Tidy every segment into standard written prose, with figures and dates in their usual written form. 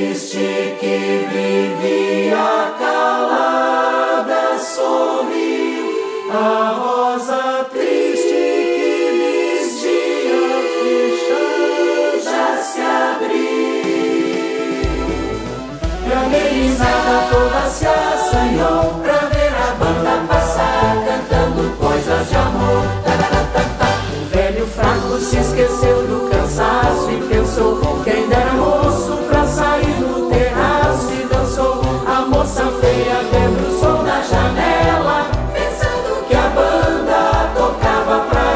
triste que vivia calada sorriu, a rosa triste que lhes tinha fechado já se abriu. Granderizada toda se assanhou pra ver a banda passar cantando coisas de amor. O velho fraco se esqueceu do cansaço e pensou que ainda era moço pra sair do terraço, e dançou. A moça feia lembra o som da janela, pensando que a banda tocava pra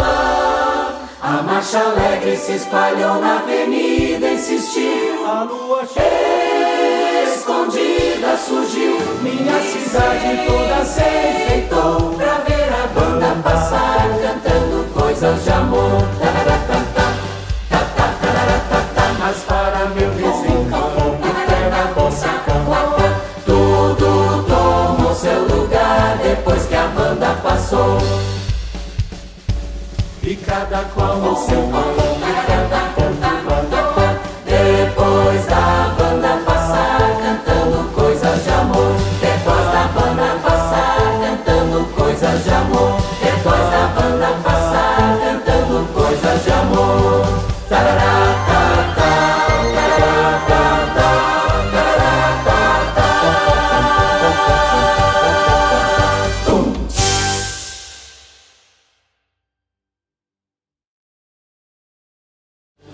ela. A marcha alegre se espalhou na avenida, insistiu, a lua escondida surgiu. Minha cidade toda se enfeitou pra ver a banda passar cantando coisas de amor. Mas para meu desencontro, era bolsa com tudo tomou seu lugar depois que a banda passou. E cada qual no seu ponto, cada ponto mandou, depois da banda passar cantando coisas de amor. Depois da banda passar cantando coisas de amor. Depois da banda passar cantando coisas de amor. Tarará.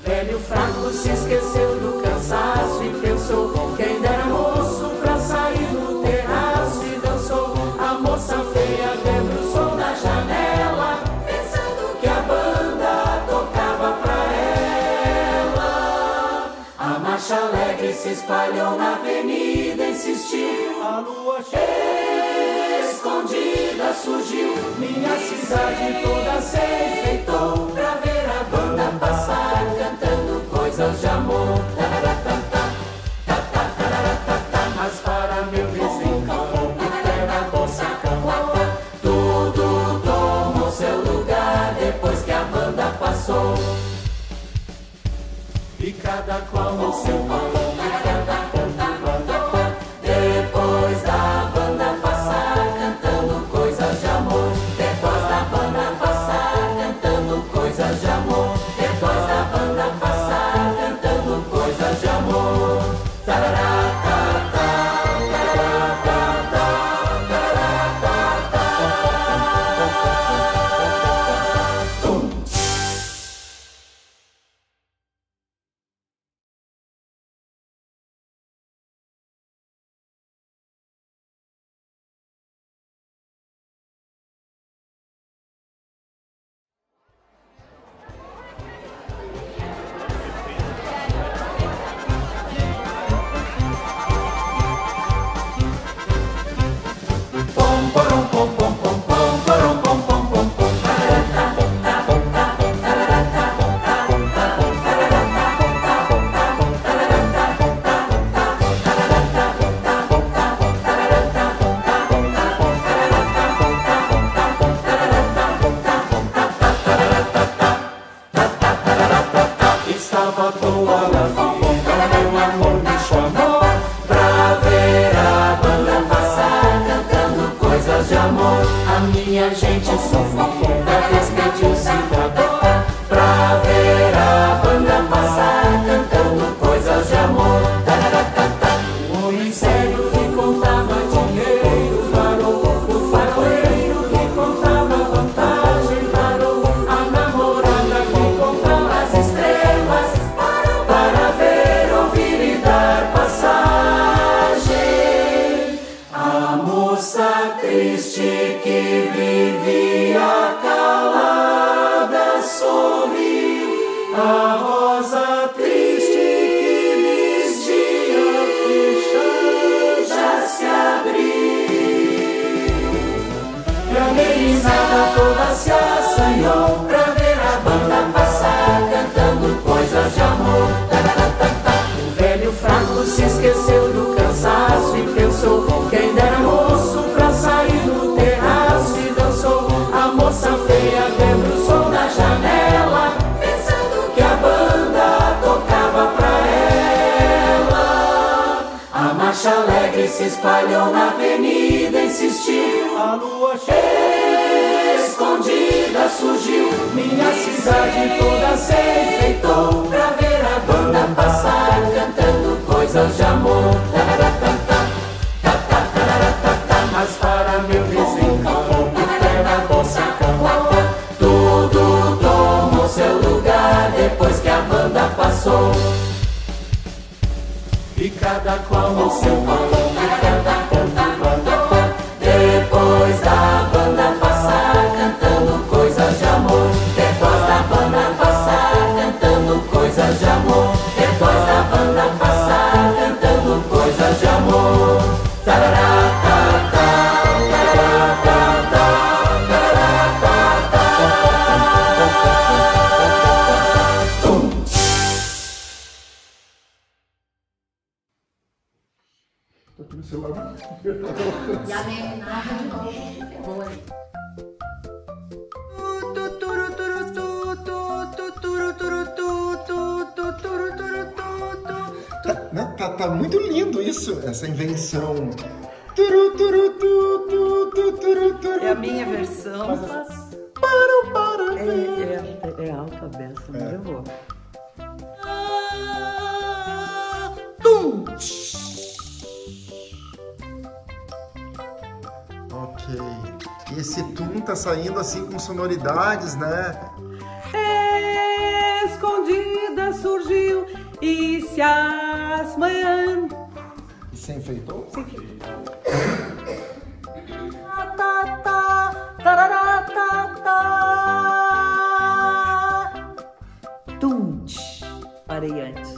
Velho fraco se esqueceu do cansaço e pensou que ainda era moço pra sair do terraço, e dançou. A moça feia lembra o som da janela, pensando que a banda tocava pra ela. A marcha alegre se espalhou na avenida, insistiu, a lua cheia escondida surgiu. Minha cidade toda se enfeitou pra ver a banda passar cantando coisas de amor. Mas para meu desencontro, era bolsa com tudo tomou seu lugar depois que a banda passou. E cada qual no seu ponto, cada ponto mandou, depois da banda passar cantando coisas de amor. Depois da banda passar cantando coisas de amor. Depois da banda passar cantando coisas de amor. Tarará. Feia lembra o som da janela, pensando que a banda se espalhou na avenida, insistiu. A lua cheia escondida surgiu. Minha cidade toda se enfeitou pra ver a banda passar, cantando coisas de amor. Mas para meu vizinho, terra bolsa, tudo tomou seu lugar depois que a banda passou. E cada qual no seu canto, depois da banda passar, cantando coisas de amor. Depois da banda passar, cantando coisas de amor. Depois da banda passar, cantando coisas de amor. Já nem nada de novo. Tá muito lindo isso, essa invenção. É a minha versão. É alta benção, mas eu vou. E esse tum tá saindo assim com sonoridades, né? Escondida surgiu e se asmanhou. E se enfeitou? Se enfeitou. Tum. Parei antes.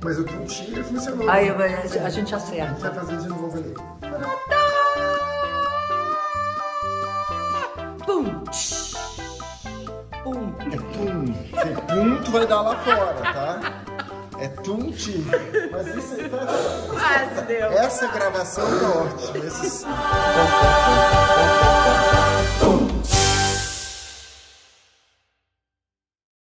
Mas o tum-ti funcionou. Aí a gente acerta. A gente vai fazer de novo ali. Pum! Pum! É pum. Se pum, tu vai dar lá fora, tá? É tum-ti. Mas isso aí tá... Quase deu. Essa gravação é ótima. Esses...